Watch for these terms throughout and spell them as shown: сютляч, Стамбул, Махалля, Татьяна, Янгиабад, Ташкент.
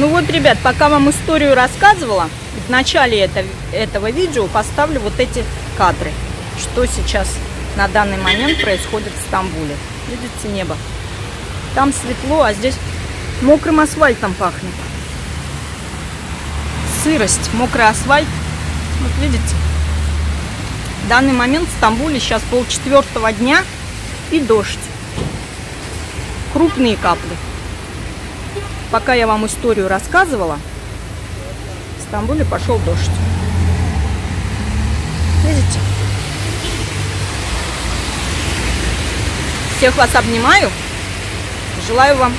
Ну вот, ребят, пока вам историю рассказывала, в начале этого видео поставлю вот эти кадры, что сейчас на данный момент происходит в Стамбуле. Видите небо? Там светло, а здесь мокрым асфальтом пахнет. Сырость, мокрый асфальт. Вот видите? В данный момент в Стамбуле сейчас 3:30 дня и дождь. Крупные капли. Пока я вам историю рассказывала, в Стамбуле пошел дождь. Видите? Всех вас обнимаю. Желаю вам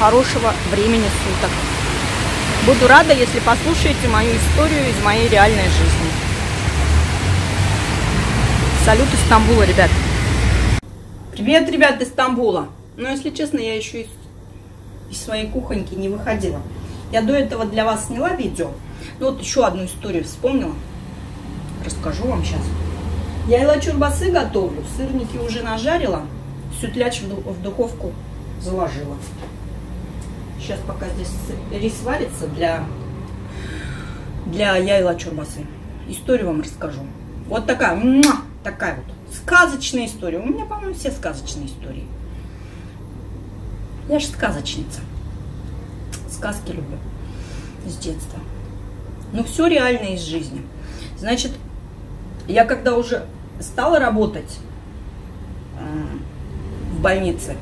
хорошего времени суток. Буду рада, если послушаете мою историю из моей реальной жизни. Салют из Стамбула, ребят. Привет, ребят, из Стамбула. Но, если честно, я еще из своей кухоньки не выходила. Я до этого для вас сняла видео. Ну, вот еще одну историю вспомнила. Расскажу вам сейчас. Я элачурбасы готовлю. Сырники уже нажарила. Сютляч в духовку заложила. Сейчас пока здесь рис варится для элачурбасы. Историю вам расскажу. Вот такая вот сказочная история. У меня, по-моему, все сказочные истории. Я же сказочница. Сказки люблю с детства. Но все реально из жизни. Значит, я когда уже стала работать в больнице,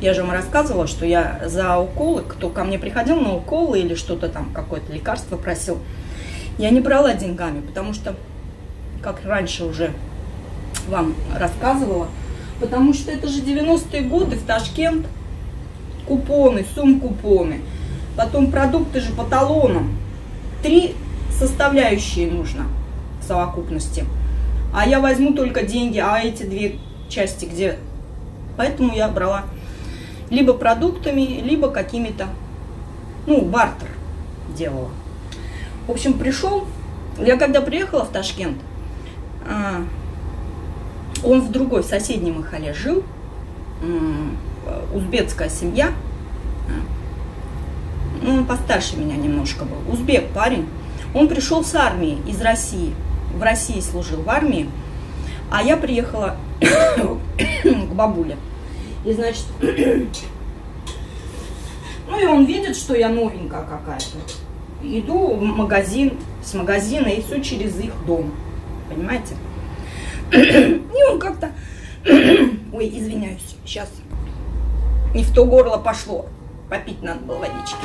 я же вам рассказывала, что я за уколы, кто ко мне приходил на уколы или что-то там, какое-то лекарство просил, я не брала деньгами, потому что, как раньше уже вам рассказывала, потому что это же 90-е годы, в Ташкент, купоны, сум-купоны, потом продукты же по талонам, 3 составляющие нужно в совокупности, а я возьму только деньги, а эти 2 части где? Поэтому я брала либо продуктами, либо какими-то, ну, бартер делала. В общем, я когда приехала в Ташкент, он в другой, в соседнем Махале жил, узбекская семья, ну, он постарше меня немножко был, узбек парень, он пришел с армии из России, в России служил в армии, а я приехала к бабуле. И, значит, ну и он видит, что я новенькая какая-то. Иду в магазин, с магазина, и все через их дом. Понимаете? И он как-то... Ой, извиняюсь, сейчас не в то горло пошло. Попить надо было водички.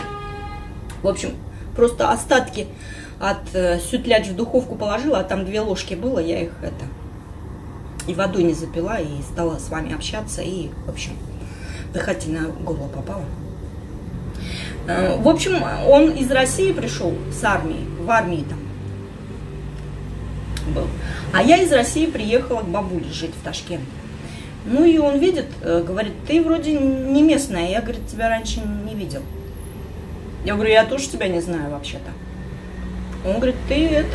В общем, просто остатки от сютляч в духовку положила, а там 2 ложки было, я их и водой не запила, и стала с вами общаться, и, в общем, дыхательное горло попало. В общем, он из России пришел с армии, в армии там был. А я из России приехала к бабуле жить в Ташкент. Ну и он видит, говорит, ты вроде не местная, я, говорит, тебя раньше не видел. Я говорю, я тоже тебя не знаю вообще-то. Он говорит, ты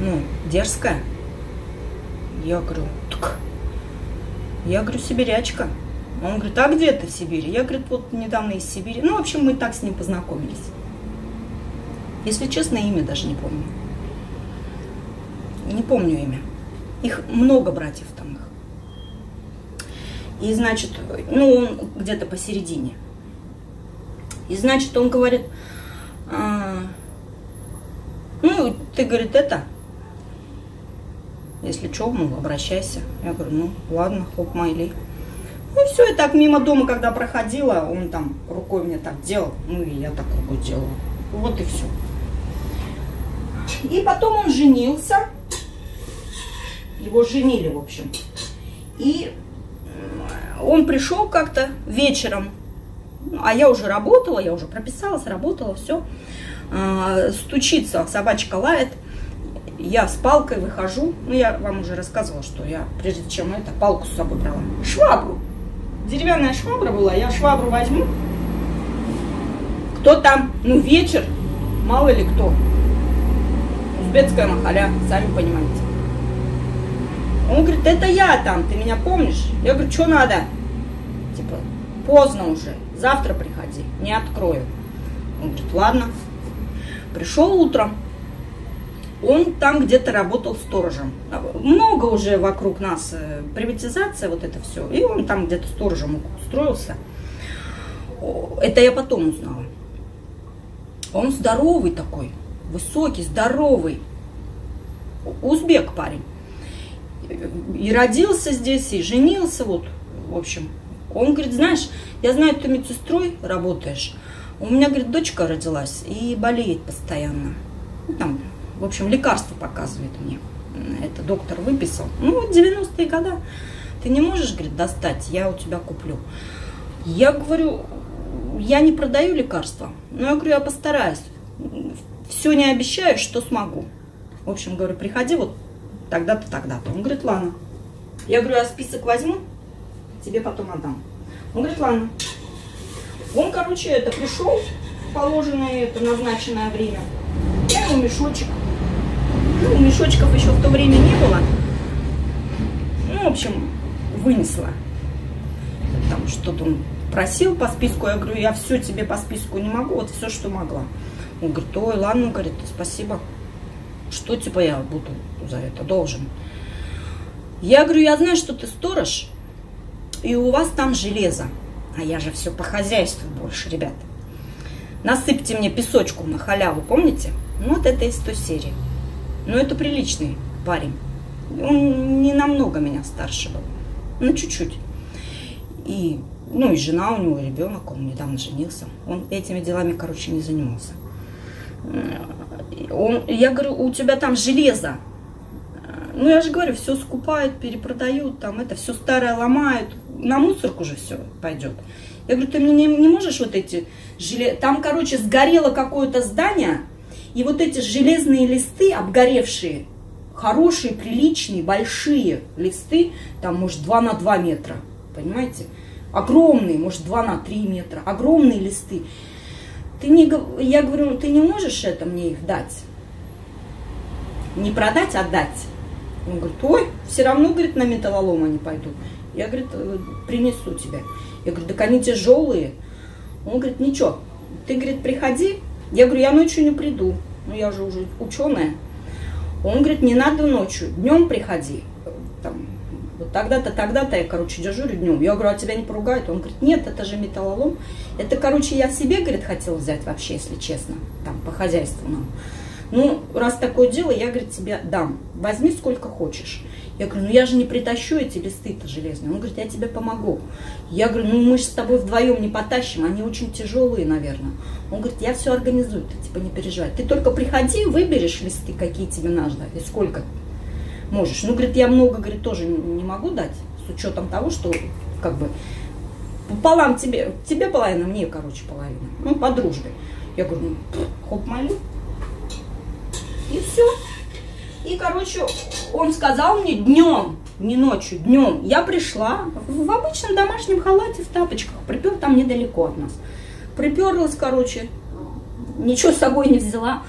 ну, дерзкая. Я говорю, сибирячка. Он говорит, а где ты в Сибири? Я, говорит, вот недавно из Сибири. Ну, в общем, мы так с ним познакомились. Если честно, имя даже не помню. Не помню имя. Их много, братьев там их. И, значит, ну, он где-то посередине. И, значит, он говорит, ну, ты, говорит, если что, ну, обращайся. Я говорю, ну, ладно, хоп, майли. Ну, все, и так мимо дома, когда проходила, он там рукой мне так делал, ну, и я так рукой делала. Вот и все. И потом он женился. Его женили, в общем. И он пришел как-то вечером, а я уже работала, я уже прописалась, работала, все. Стучится, собачка лает. Я с палкой выхожу. Ну, я вам уже рассказывала, что я, прежде чем палку с собой брала. Швабру. Деревянная швабра была. Я швабру возьму. Кто там? Ну, вечер. Мало ли кто. Узбекская махаля. Сами понимаете. Он говорит, это я там. Ты меня помнишь? Я говорю, что надо? Типа, поздно уже, завтра приходи, не открою. Он говорит, ладно. Пришел утром, он там где-то работал сторожем. Много уже вокруг нас приватизация, вот это все. И он там где-то сторожем устроился. Это я потом узнала. Он здоровый такой, высокий, здоровый. Узбек парень. И родился здесь, и женился, вот, в общем. Он говорит, знаешь, я знаю, ты медсестрой работаешь. У меня, говорит, дочка родилась и болеет постоянно. Ну, там, в общем, лекарство показывает мне. Это доктор выписал. Ну, 90-е годы. Ты не можешь, говорит, достать, я у тебя куплю. Я говорю, я не продаю лекарства. Но я говорю, я постараюсь. Все не обещаю, что смогу. В общем, говорю, приходи вот тогда-то, тогда-то. Он говорит, ладно. Я говорю, я список возьму, тебе потом отдам. Он говорит, ладно. Он, короче, это пришел в положенное, это назначенное время. Я ему мешочек. Ну, мешочков еще в то время не было. Ну, в общем, вынесла. Там что-то он просил по списку. Я говорю, я все тебе по списку не могу, вот все, что могла. Он говорит, ой, ладно, говорит, спасибо. Что, типа, я буду за это должен? Я говорю, я знаю, что ты сторож, и у вас там железо. А я же все по хозяйству больше, ребят. Насыпьте мне песочку на халяву, помните? Ну, вот это из той серии. Но это приличный парень. Он не намного меня старше был. Ну, чуть-чуть. И, ну, и жена у него, ребенок, он недавно женился. Он этими делами, короче, не занимался. Я говорю, у тебя там железо. Ну, я же говорю, все скупают, перепродают, там это все старое ломают. На мусорку же все пойдет. Я говорю, ты мне не можешь вот эти железо... Там, короче, сгорело какое-то здание, и вот эти железные листы, обгоревшие, хорошие, приличные, большие листы, там, может, 2 на 2 метра, понимаете? Огромные, может, 2 на 3 метра, огромные листы. Я говорю, ты не можешь это мне их дать? Не продать, а дать. Он говорит, ой, все равно, говорит, на металлолом они пойдут. Я, говорит, принесу тебе. Я говорю, так они тяжелые. Он говорит, ничего, ты, говорит, приходи. Я говорю, я ночью не приду, ну я же уже ученая. Он говорит, не надо ночью, днем приходи. Там, вот тогда-то, тогда-то я, короче, дежурю днем. Я говорю, а тебя не поругают? Он говорит, нет, это же металлолом. Это, короче, я себе, говорит, хотела взять вообще, если честно, там, по хозяйству нам. Ну, раз такое дело, я, говорит, тебе дам. Возьми сколько хочешь. Я говорю, ну я же не притащу эти листы-то железные. Он говорит, я тебе помогу. Я говорю, ну мы же с тобой вдвоем не потащим, они очень тяжелые, наверное. Он говорит, я все организую, ты типа не переживай. Ты только приходи, выберешь листы, какие тебе надо, и сколько можешь. Ну, говорит, я много, говорит, тоже не могу дать, с учетом того, что как бы пополам тебе половина, мне, короче, половина. Ну, по дружбе. Я говорю, ну, хоп-молю. И все. И, короче, он сказал мне днем, не ночью, днем. Я пришла в обычном домашнем халате, в тапочках. Припер там недалеко от нас. Приперлась, короче. Ничего с собой не взяла.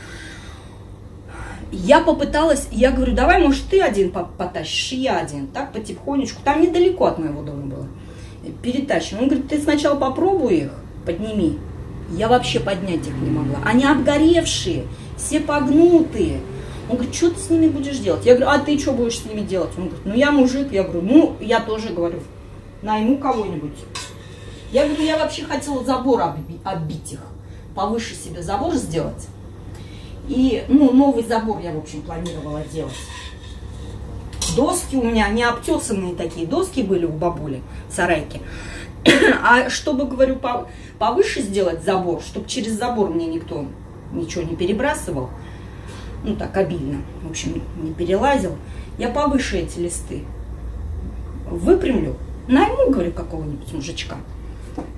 Я попыталась, я говорю, давай, может, ты один потащишь, я один. Так, потихонечку. Там недалеко от моего дома было. Перетащим. Он говорит, ты сначала попробуй их, подними. Я вообще поднять их не могла. Они обгоревшие, все погнутые. Он говорит, что ты с ними будешь делать? Я говорю, а ты что будешь с ними делать? Он говорит, ну я мужик. Я говорю, ну я тоже, говорю, найму кого-нибудь. Я говорю, я вообще хотела забор оббить их, повыше себе забор сделать. И, ну, новый забор я, в общем, планировала делать. Доски у меня не обтесанные такие, доски были у бабули в сарайке. А чтобы, говорю, повыше сделать забор, чтобы через забор мне никто ничего не перебрасывал, ну так обильно, в общем, не перелазил, я повыше эти листы выпрямлю, найму, говорю, какого-нибудь мужичка,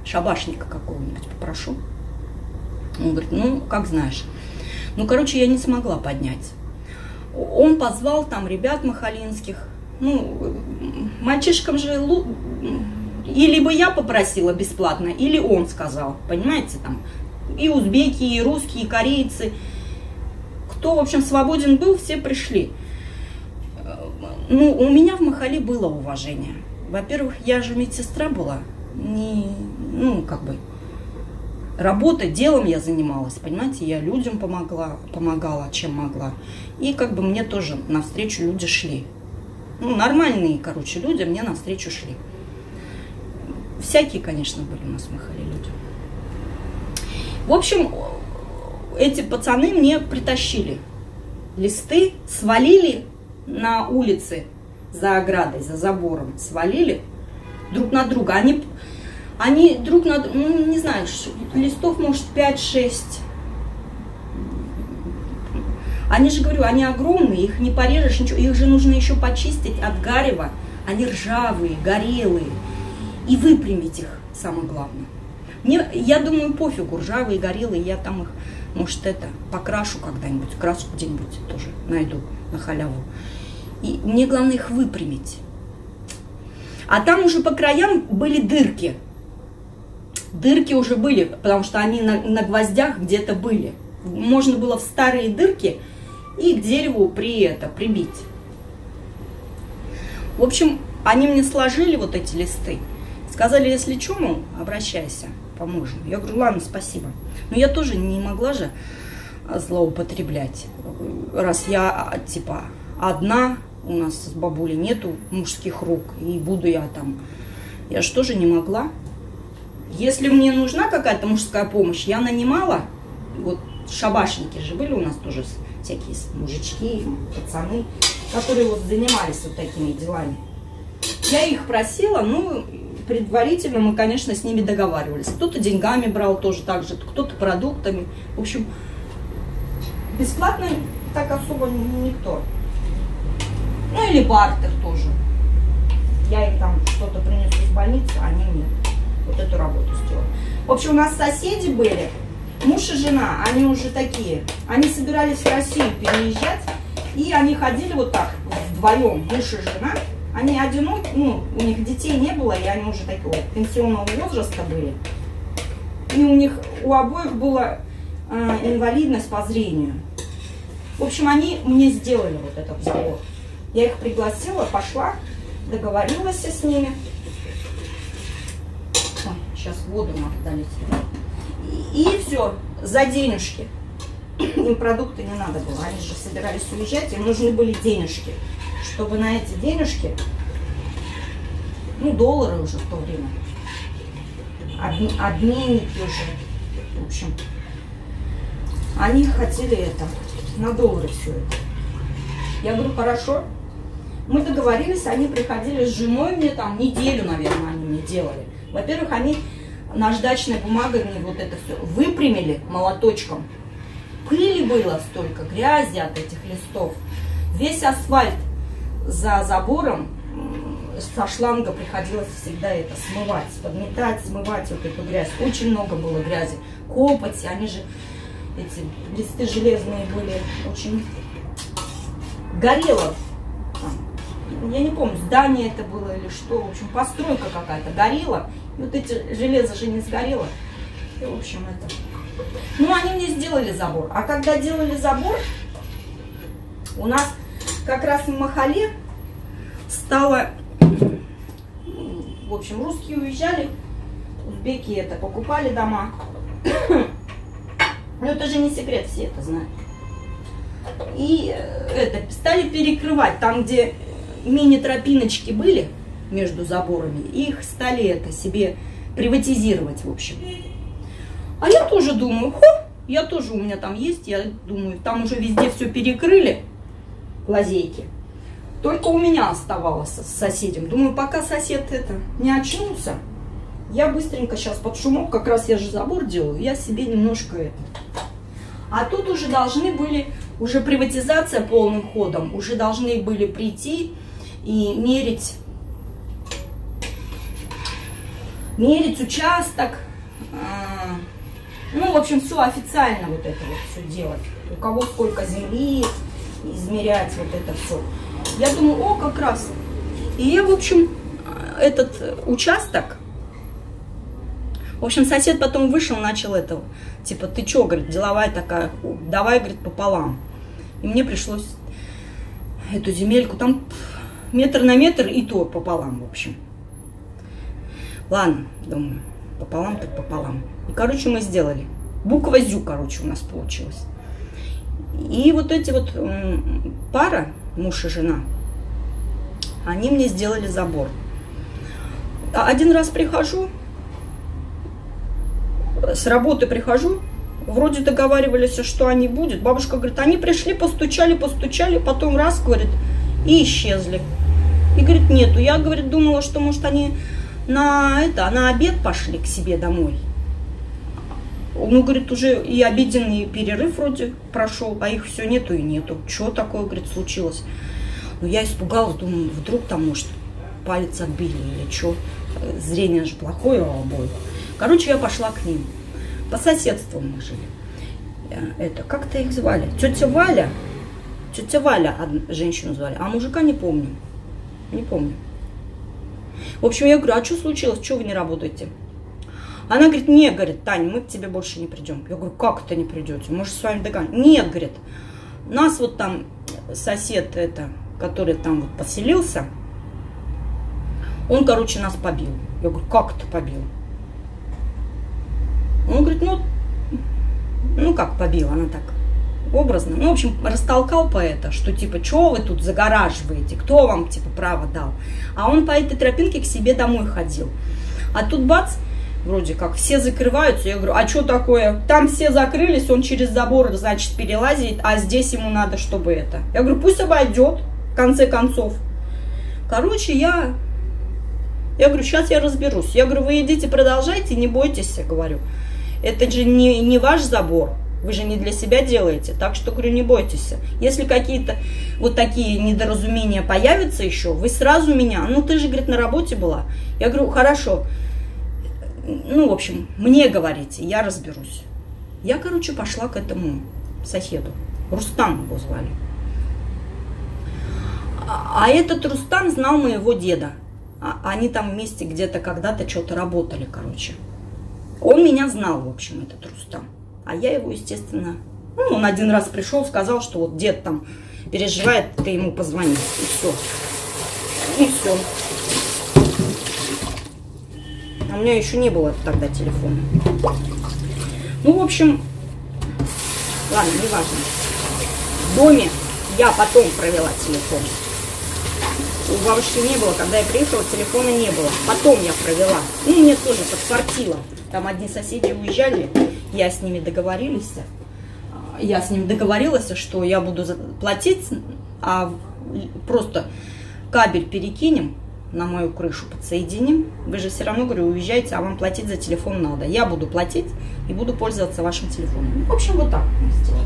шабашника какого-нибудь попрошу. Он говорит, ну, как знаешь. Ну, короче, я не смогла поднять. Он позвал там ребят махалинских, ну, мальчишкам же... И либо я попросила бесплатно, или он сказал, понимаете, там и узбеки, и русские, и корейцы. Кто, в общем, свободен был, все пришли. Ну, у меня в Махале было уважение. Во-первых, я же медсестра была, работой, делом я занималась, понимаете, я людям помогала, чем могла. И как бы мне тоже навстречу люди шли. Ну, нормальные, короче, люди мне навстречу шли. Всякие, конечно, были у нас в Махале люди. В общем, эти пацаны мне притащили листы, свалили на улице за оградой, за забором, свалили друг на друга. Они друг на друга, ну, не знаю, листов, может, 5-6. Они же, говорю, они огромные, их не порежешь, ничего. Их же нужно еще почистить от гарева. Они ржавые, горелые. И выпрямить их, самое главное. Мне, я думаю, пофигу, ржавые, горелые, я там их, может, покрашу когда-нибудь, краску где-нибудь тоже найду на халяву. И мне главное их выпрямить. А там уже по краям были дырки. Дырки уже были, потому что они на гвоздях где-то были. Можно было в старые дырки и к дереву прибить. В общем, они мне сложили вот эти листы. Сказали, если что, мол, обращайся, поможем. Я говорю, ладно, спасибо. Но я тоже не могла же злоупотреблять. Раз я, типа, одна, у нас с бабулей нету мужских рук, и буду я там. Я же тоже не могла. Если мне нужна какая-то мужская помощь, я нанимала. Вот шабашники же были у нас тоже всякие мужички, пацаны, которые вот занимались вот такими делами. Я их просила, ну, предварительно мы, конечно, с ними договаривались. Кто-то деньгами брал тоже так же, кто-то продуктами. В общем, бесплатно так особо никто. Ну, или бартер тоже. Я им там что-то принесу из больницы, они мне вот эту работу сделали. В общем, у нас соседи были. Муж и жена, они уже такие. Они собирались в Россию переезжать. И они ходили вот так, вдвоем, муж и жена. Они одиноки, ну, у них детей не было, и они уже такого пенсионного возраста были. И у них, у обоих была инвалидность по зрению. В общем, они мне сделали вот этот завод. Я их пригласила, пошла, договорилась с ними. Ой, сейчас воду надо долить. И все, за денежки. Им продукты не надо было. Они же собирались уезжать, им нужны были денежки. Чтобы на эти денежки, ну, доллары уже в то время, обменники уже, в общем. Они хотели на доллары все это. Я говорю, хорошо. Мы договорились, они приходили с женой мне там неделю, наверное, они мне делали. Во-первых, они наждачной бумагой мне вот это все выпрямили молоточком. Пыли было столько, грязи от этих листов. Весь асфальт за забором со шланга приходилось всегда это смывать, подметать, смывать вот эту грязь. Очень много было грязи. Копоть, они же, эти листы железные были, очень горело. Я не помню, здание это было или что, в общем, постройка какая-то горела. И вот эти железо же не сгорело. И, в общем, это... Ну, они мне сделали забор. А когда делали забор, у нас как раз в Махале стало... В общем, русские уезжали, узбеки покупали дома. Но это же не секрет, все это знают. И стали перекрывать там, где мини-тропиночки были между заборами, их стали себе приватизировать, в общем. А я тоже думаю, я тоже, у меня там есть, я думаю, там уже везде все перекрыли, лазейки. Только у меня оставалось с соседем. Думаю, пока сосед не очнулся, я быстренько сейчас под шумок, как раз я же забор делаю, я себе немножко А тут уже должны были, уже приватизация полным ходом, уже должны были прийти и мерить участок, ну, в общем, все официально вот это вот все делать. У кого сколько земли, измерять вот это все. Я думаю, как раз. И я, в общем, этот участок... В общем, сосед потом вышел, начал типа, ты чё, говорит, деловая такая, давай, говорит, пополам. И мне пришлось эту земельку, там метр на метр, и то пополам, в общем. Ладно, думаю, пополам так пополам. И, короче, мы сделали. Буква Зю, короче, у нас получилась. И вот эти вот пара, муж и жена, они мне сделали забор. Один раз прихожу, с работы прихожу, вроде договаривались, что они будут. Бабушка говорит, они пришли, постучали, постучали, потом раз, говорит, и исчезли. И говорит, нету. Я, говорит, думала, что, может, они на обед пошли к себе домой. Ну, говорит, уже и обеденный перерыв вроде прошел, а их все нету и нету. Что такое, говорит, случилось? Ну, я испугалась, думаю, вдруг там, может, палец отбили или что. Зрение же плохое у обоих. Короче, я пошла к ним. По соседству мы жили. Это, как-то их звали. Тетя Валя, женщину звали, а мужика не помню. Не помню. В общем, я говорю, а что случилось? Чего вы не работаете? Она говорит, не, говорит, Таня, мы к тебе больше не придем. Я говорю, как это не придете? Мы же с вами догоняем. Нет, говорит, нас вот там сосед, это, который там вот поселился, он, короче, нас побил. Я говорю, как это побил? Он говорит, ну как побил, она так образно. Ну, в общем, растолкал поэта, что типа, что вы тут загораживаете, кто вам, типа, право дал? А он по этой тропинке к себе домой ходил. А тут бац, вроде как, все закрываются. Я говорю, а что такое? Там все закрылись, он через забор, значит, перелазит, а здесь ему надо, чтобы это. Я говорю, пусть обойдет, в конце концов. Короче, я говорю, сейчас я разберусь. Я говорю, вы идите, продолжайте, не бойтесь, я говорю. Это же не ваш забор, вы же не для себя делаете. Так что, говорю, не бойтесь. Если какие-то вот такие недоразумения появятся еще, вы сразу меня... Ну, ты же, говорит, на работе была. Я говорю, хорошо. Ну, в общем, мне говорите, я разберусь. Я, короче, пошла к этому соседу. Рустам его звали. А этот Рустам знал моего деда. Они там вместе где-то когда-то что-то работали, короче. Он меня знал, в общем, этот Рустам. А я его, естественно... Ну, он один раз пришел, сказал, что вот дед там переживает, ты ему позвони. И все. И все. А у меня еще не было тогда телефона. Ну, в общем... Ладно, не важно. В доме я потом провела телефон. У бабушки не было, когда я приехала, телефона не было. Потом я провела. Ну, мне тоже подфартило. Там одни соседи уезжали, я с ними договорилась. Я с ними договорилась, что я буду платить, а просто кабель перекинем на мою крышу, подсоединим. Вы же все равно, говорю, уезжаете, а вам платить за телефон надо. Я буду платить и буду пользоваться вашим телефоном. В общем, вот так мы сделали.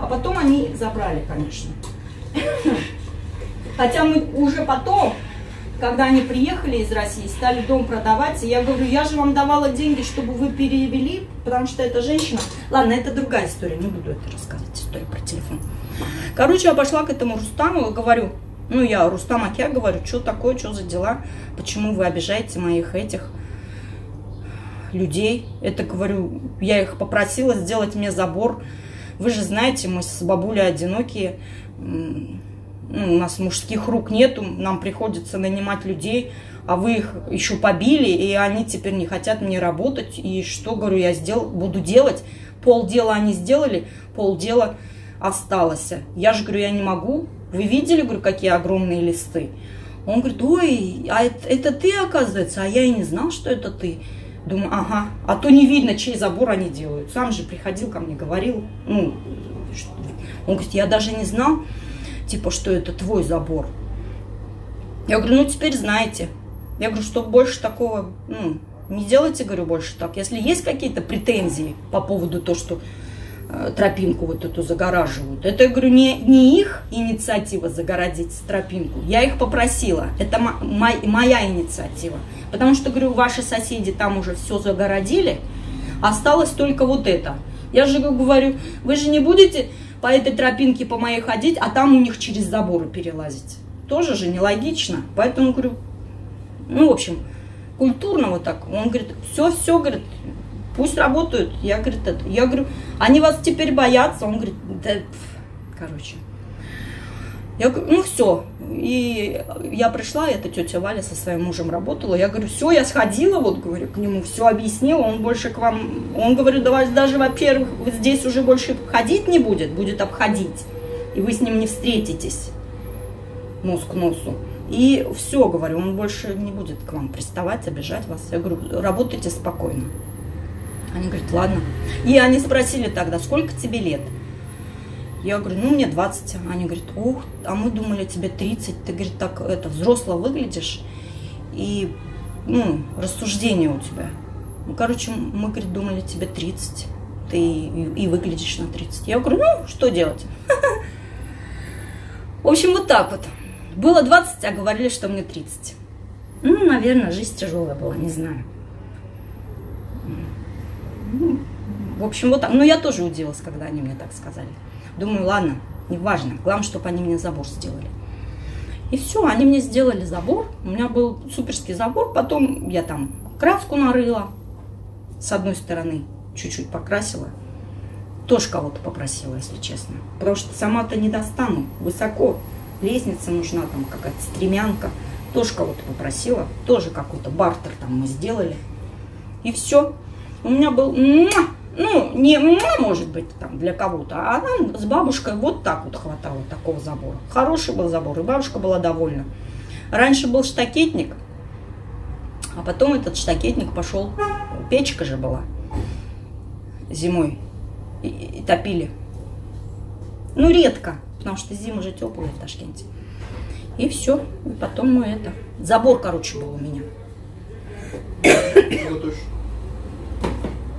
А потом они забрали, конечно. Хотя мы уже потом, когда они приехали из России, стали дом продавать, и я говорю, я же вам давала деньги, чтобы вы перевели, потому что эта женщина... Ладно, это другая история, не буду это рассказывать, история про телефон. Короче, я пошла к этому Рустаму и говорю, ну я Рустам Акя, говорю, что такое, что за дела, почему вы обижаете моих этих людей? Это, говорю, я их попросила сделать мне забор, вы же знаете, мы с бабулей одинокие, ну, у нас мужских рук нету, нам приходится нанимать людей, а вы их еще побили, и они теперь не хотят мне работать. И что, говорю, я буду делать? Полдела они сделали, полдела осталось. Я же, говорю, я не могу. Вы видели, говорю, какие огромные листы? Он говорит, ой, а это ты, оказывается? А я и не знал, что это ты. Думаю, ага, а то не видно, чей забор они делают. Сам же приходил ко мне, говорил. Ну, он говорит, я даже не знал. Типа, что это твой забор. Я говорю, ну теперь знаете. Я говорю, что больше такого, ну, не делайте, говорю, больше так. Если есть какие-то претензии по поводу того, что тропинку вот эту загораживают. Это, я говорю, не их инициатива загородить тропинку. Я их попросила. Это моя инициатива. Потому что, говорю, ваши соседи там уже все загородили. Осталось только вот это. Я же говорю, вы же не будете... по этой тропинке по моей ходить, а там у них через заборы перелазить. Тоже же нелогично. Поэтому, говорю, ну, в общем, культурно вот так. Он говорит, все, говорит, пусть работают. Я, говорит, это. Я говорю, они вас теперь боятся. Он говорит, да, короче. Я говорю, ну все. И я пришла, эта тетя Валя со своим мужем работала. Я говорю, все, я сходила, вот, говорю, к нему, все объяснила, он больше к вам... Он, говорю, да вас даже, во-первых, здесь уже больше ходить не будет, будет обходить. И вы с ним не встретитесь нос к носу. И все, говорю, он больше не будет к вам приставать, обижать вас. Я говорю, работайте спокойно. Они говорят, ладно. И они спросили тогда, сколько тебе лет? Я говорю, ну, мне 20. Они говорят, ух, а мы думали, тебе 30. Ты, говорит, так, это, взросло выглядишь. И, ну, рассуждение у тебя. Ну, короче, мы, говорит, думали, тебе 30. Ты и выглядишь на 30. Я говорю, ну, что делать? В общем, вот так вот. Было 20, а говорили, что мне 30. Ну, наверное, жизнь тяжелая была, не знаю. Ну, в общем, вот так. Но я тоже удивилась, когда они мне так сказали. Думаю, ладно, неважно. Главное, чтобы они мне забор сделали. И все, они мне сделали забор. У меня был суперский забор. Потом я там краску нарыла. С одной стороны чуть-чуть покрасила. Тоже кого-то попросила, если честно. Потому что сама-то не достану. Высоко. Лестница нужна, там какая-то стремянка. Тоже кого-то попросила. Тоже какой-то бартер там мы сделали. И все. У меня был... Ну, не может быть там для кого-то, а нам с бабушкой вот так вот хватало такого забора. Хороший был забор, и бабушка была довольна. Раньше был штакетник, а потом этот штакетник пошел, печка же была зимой, и топили. Ну, редко, потому что зимы же теплые в Ташкенте. И все, и потом мы это... Забор, короче, был у меня.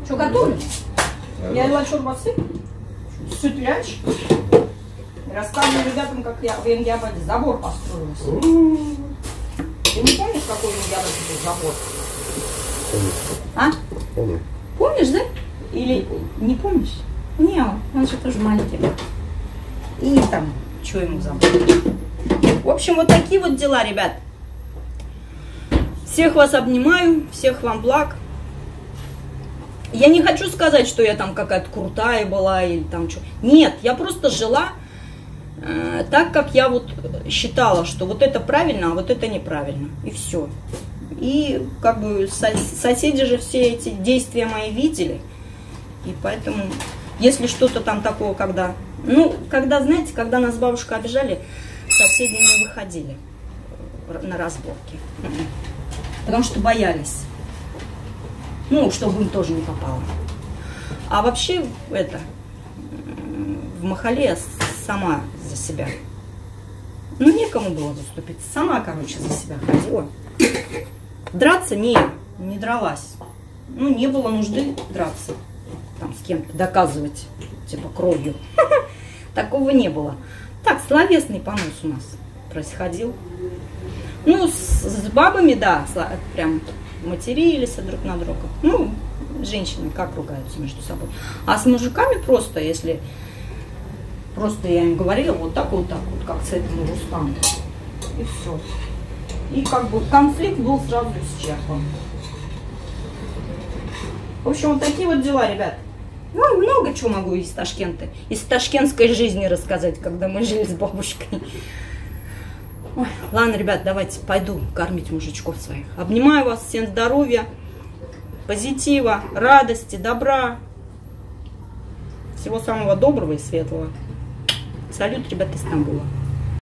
Что готовишь? Я ела чурбасы, сутляч. Рассказываю ребятам, как я в Янгиабаде забор построила. Ты не помнишь, какой в Янгиабаде был забор? А? Помню. Помнишь, да? Или не помнишь? Не, он же тоже маленький. И там, что ему забор? В общем, вот такие вот дела, ребят. Всех вас обнимаю, всех вам благ. Я не хочу сказать, что я там какая-то крутая была или там что. Нет, я просто жила так, как я вот считала, что вот это правильно, а вот это неправильно. И все. И как бы соседи же все эти действия мои видели. И поэтому, если что-то там такого, когда... Ну, когда, знаете, когда нас бабушка обижали, соседи не выходили на разборки. Потому что боялись. Ну, чтобы им тоже не попало. А вообще, это, в Махале я сама за себя. Ну, некому было заступить. Сама, короче, за себя ходила. Драться не дралась. Ну, не было нужды драться. Там с кем-то доказывать, типа, кровью. Такого не было. Так, словесный понос у нас происходил. Ну, с бабами, да, прям... матерились друг на друга. Ну, женщины как ругаются между собой. А с мужиками просто, если... Просто я им говорила вот так вот, как с этим Рустамом. И все. И как бы конфликт был сразу исчерпан. В общем, вот такие вот дела, ребят. Ну, много чего могу из Ташкента, из ташкентской жизни рассказать, когда мы жили с бабушкой. Ой, ладно, ребят, давайте пойду кормить мужичков своих. Обнимаю вас, всем здоровья, позитива, радости, добра. Всего самого доброго и светлого. Салют, ребята, из Стамбула.